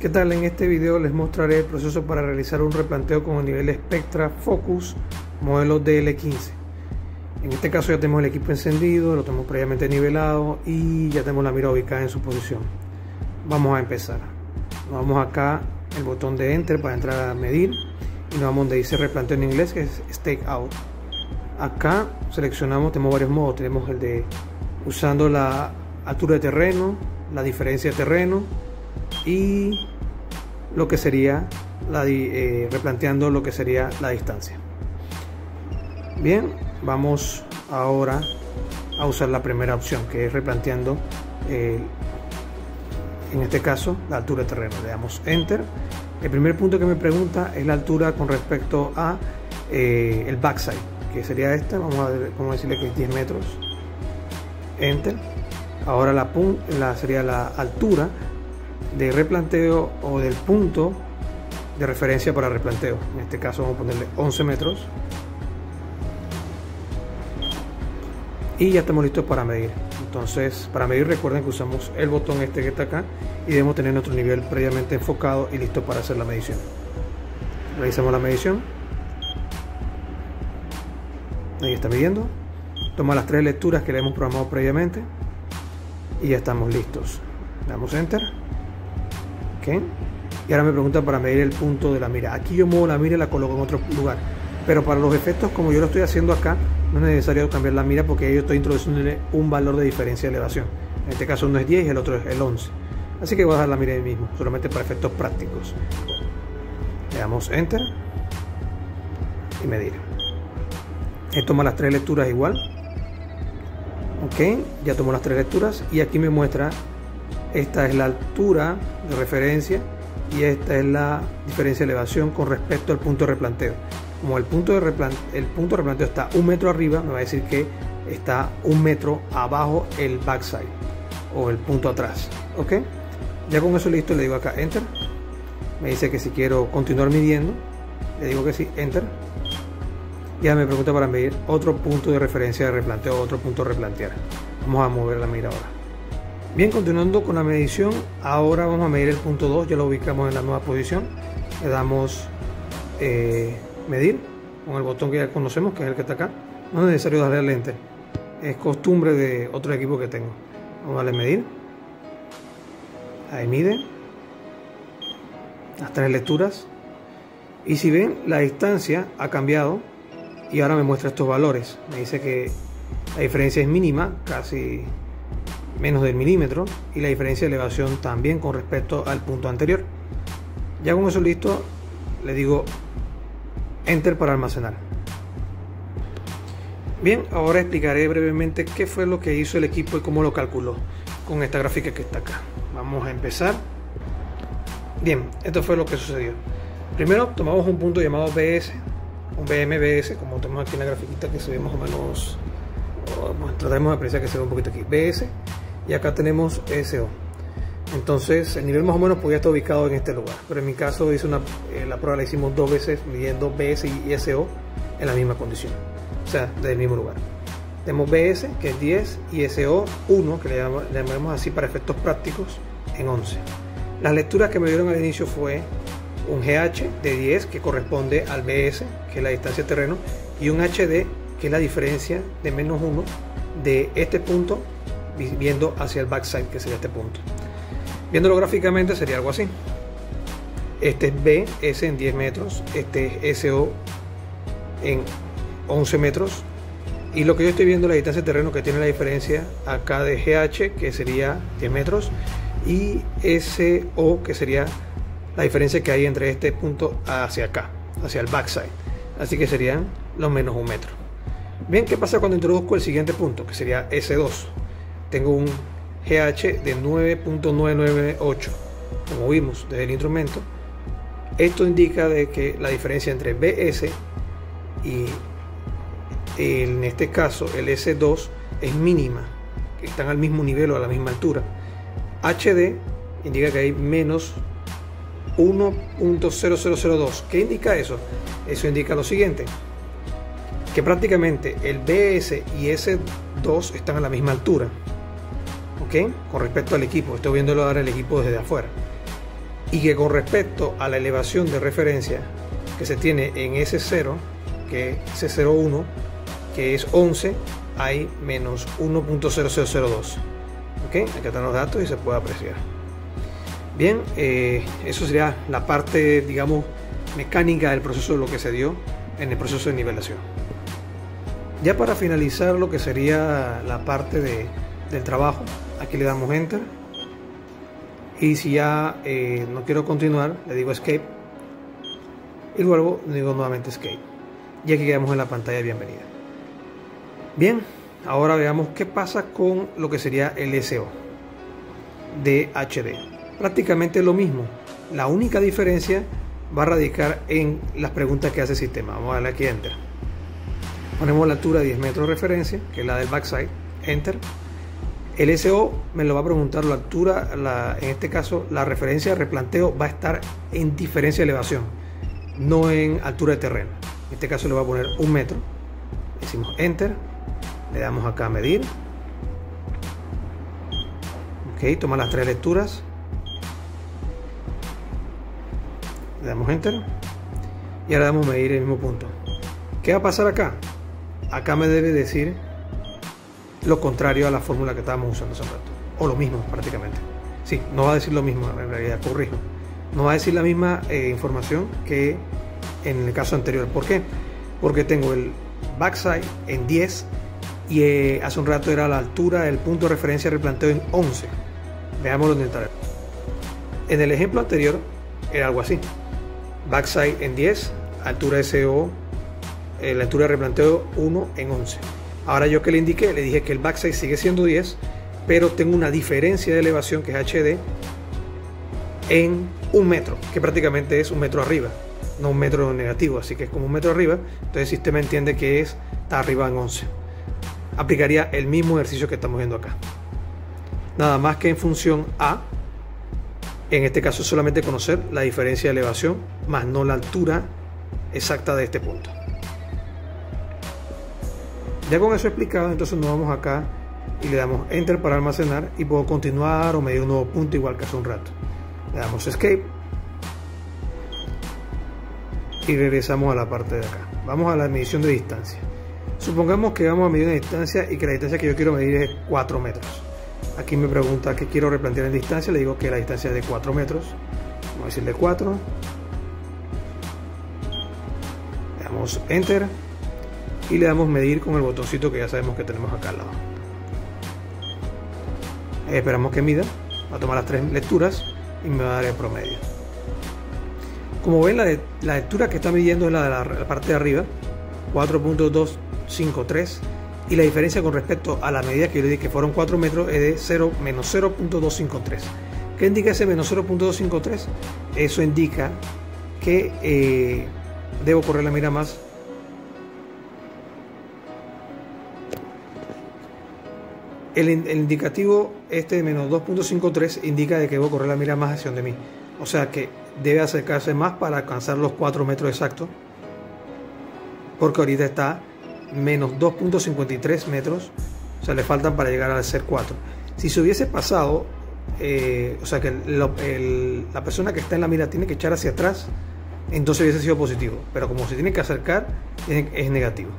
¿Qué tal? En este video les mostraré el proceso para realizar un replanteo con el nivel Spectra Focus modelo DL-15. En este caso ya tenemos el equipo encendido, lo tenemos previamente nivelado y ya tenemos la mira ubicada en su posición. Vamos a empezar. Nos vamos acá el botón de Enter para entrar a medir y nos vamos donde dice replanteo en inglés, que es Stake Out. Acá seleccionamos, tenemos varios modos, tenemos el de usando la altura de terreno, la diferencia de terreno y lo que sería replanteando lo que sería la distancia. Bien, vamos ahora a usar la primera opción, que es replanteando en este caso la altura de terreno. Le damos Enter. El primer punto que me pregunta es la altura con respecto a el backside, que sería esta. Vamos a decirle que es 10 metros. Enter. Ahora sería la altura de replanteo o del punto de referencia para replanteo. En este caso vamos a ponerle 11 metros y ya estamos listos para medir. Entonces, para medir, recuerden que usamos el botón este que está acá y debemos tener nuestro nivel previamente enfocado y listo para hacer la medición. Realizamos la medición. Ahí está midiendo. Toma las tres lecturas que le hemos programado previamente y ya estamos listos. Damos Enter. Okay. Y ahora me pregunta para medir el punto de la mira. Aquí yo muevo la mira y la coloco en otro lugar, pero para los efectos, como yo lo estoy haciendo acá, no es necesario cambiar la mira porque yo estoy introduciéndole un valor de diferencia de elevación. En este caso uno es 10 y el otro es el 11, así que voy a dejar la mira ahí mismo, solamente para efectos prácticos. Le damos Enter y medir. Él toma las tres lecturas igual. Ok, ya tomó las tres lecturas y aquí me muestra: esta es la altura de referencia y esta es la diferencia de elevación con respecto al punto de replanteo. Como el punto de replanteo está un metro arriba, me va a decir que está un metro abajo el backside o el punto atrás. Ok, ya con eso listo, le digo acá Enter. Me dice que si quiero continuar midiendo, le digo que sí, Enter. Ya me pregunta para medir otro punto de referencia de replanteo, otro punto de replantear. Vamos a mover la mira ahora. Bien, continuando con la medición, ahora vamos a medir el punto 2, ya lo ubicamos en la nueva posición. Le damos medir con el botón que ya conocemos, que es el que está acá. No es necesario darle al Enter, es costumbre de otro equipo que tengo. Vamos a darle medir. Ahí mide las tres lecturas y si ven, la distancia ha cambiado y ahora me muestra estos valores. Me dice que la diferencia es mínima, casi menos del milímetro, y la diferencia de elevación también con respecto al punto anterior. Ya con eso listo, le digo Enter para almacenar. Bien, ahora explicaré brevemente qué fue lo que hizo el equipo y cómo lo calculó con esta gráfica que está acá. Vamos a empezar. Bien, esto fue lo que sucedió. Primero tomamos un punto llamado BS, un BMBS, como tenemos aquí en la grafiquita que se ve más o menos, trataremos de apreciar que se ve un poquito aquí, BS, y acá tenemos SO. Entonces el nivel más o menos podía estar ubicado en este lugar, pero en mi caso hice la prueba la hicimos dos veces midiendo BS y SO en la misma condición, o sea, del mismo lugar. Tenemos BS, que es 10, y SO 1, que le llamamos así para efectos prácticos, en 11. Las lecturas que me dieron al inicio fue un GH de 10, que corresponde al BS, que es la distancia de terreno, y un HD, que es la diferencia de menos 1 de este punto viendo hacia el backside, que sería este punto. Viéndolo gráficamente sería algo así. Este es BS en 10 metros, este es SO en 11 metros, y lo que yo estoy viendo es la distancia de terreno, que tiene la diferencia acá de GH, que sería 10 metros, y SO, que sería la diferencia que hay entre este punto hacia acá, hacia el backside, así que serían los menos 1 metro. Bien, ¿qué pasa cuando introduzco el siguiente punto, que sería S2? Tengo un GH de 9.998, como vimos desde el instrumento. Esto indica de que la diferencia entre BS y, en este caso, el S2 es mínima, que están al mismo nivel o a la misma altura. HD indica que hay menos 1.0002. ¿Qué indica eso? Eso indica lo siguiente: que prácticamente el BS y S2 están a la misma altura, ¿ok? Con respecto al equipo, estoy viéndolo ahora el equipo desde afuera. y que con respecto a la elevación de referencia que se tiene en S0, que es S01, que es 11, hay menos 1.0002. ¿Okay? Aquí están los datos y se puede apreciar. Bien, eso sería la parte, digamos, mecánica del proceso, de lo que se dio en el proceso de nivelación. Ya para finalizar lo que sería la parte del trabajo, aquí le damos Enter. Y si ya no quiero continuar, le digo Escape. Y luego le digo nuevamente Escape. Y aquí quedamos en la pantalla de bienvenida. Bien, ahora veamos qué pasa con lo que sería el SO de HD. Prácticamente lo mismo. La única diferencia va a radicar en las preguntas que hace el sistema. Vamos a darle aquí Enter. Ponemos la altura de 10 metros de referencia, que es la del backside. Enter. El SO me lo va a preguntar la altura, en este caso la referencia de replanteo va a estar en diferencia de elevación, no en altura de terreno. En este caso le voy a poner 1 metro, decimos Enter, le damos acá a medir. Ok, toma las 3 lecturas, le damos Enter y ahora damos medir el mismo punto. ¿Qué va a pasar acá? Acá me debe decir lo contrario a la fórmula que estábamos usando hace un rato, o lo mismo prácticamente. Sí, no va a decir lo mismo, en realidad, corrijo, no va a decir la misma información que en el caso anterior. ¿Por qué? Porque tengo el backside en 10 y hace un rato era la altura del punto de referencia de replanteo en 11. Veámoslo en detalle. En el ejemplo anterior era algo así: backside en 10, altura SO, la altura de replanteo 1 en 11. Ahora, yo que le indiqué, le dije que el backside sigue siendo 10, pero tengo una diferencia de elevación que es HD en 1 metro, que prácticamente es 1 metro arriba, no 1 metro negativo, así que es como 1 metro arriba. Entonces el sistema entiende que está arriba en 11. Aplicaría el mismo ejercicio que estamos viendo acá, nada más que en función a, en este caso, solamente conocer la diferencia de elevación, más no la altura exacta de este punto. Ya con eso explicado, entonces nos vamos acá y le damos Enter para almacenar y puedo continuar o medir un nuevo punto igual que hace un rato. Le damos Escape y regresamos a la parte de acá. Vamos a la medición de distancia. Supongamos que vamos a medir una distancia y que la distancia que yo quiero medir es 4 metros. Aquí me pregunta qué quiero replantear en distancia, le digo que la distancia es de 4 metros. Vamos a decirle 4. Le damos Enter. Y le damos medir con el botoncito que ya sabemos que tenemos acá al lado. Esperamos que mida, va a tomar las 3 lecturas y me va a dar el promedio. Como ven, la lectura que está midiendo es la de la parte de arriba, 4.253, y la diferencia con respecto a la medida que yo le di, que fueron 4 metros, es de menos 0.253. ¿Qué indica ese menos 0.253? Eso indica que debo correr la mira más. El indicativo este de menos 2.53 indica de que debo correr la mira más hacia donde mí. O sea que debe acercarse más para alcanzar los 4 metros exactos. Porque ahorita está menos 2.53 metros. O sea, le faltan para llegar al ser 4. Si se hubiese pasado, o sea que la persona que está en la mira tiene que echar hacia atrás, entonces hubiese sido positivo. Pero como se tiene que acercar, es negativo.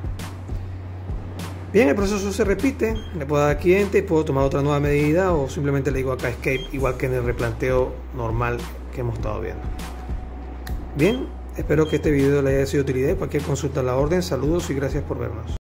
Bien, el proceso se repite, le puedo dar aquí Enter y puedo tomar otra nueva medida, o simplemente le digo acá Escape, igual que en el replanteo normal que hemos estado viendo. Bien, espero que este video les haya sido de utilidad. Cualquier consulta a la orden. Saludos y gracias por vernos.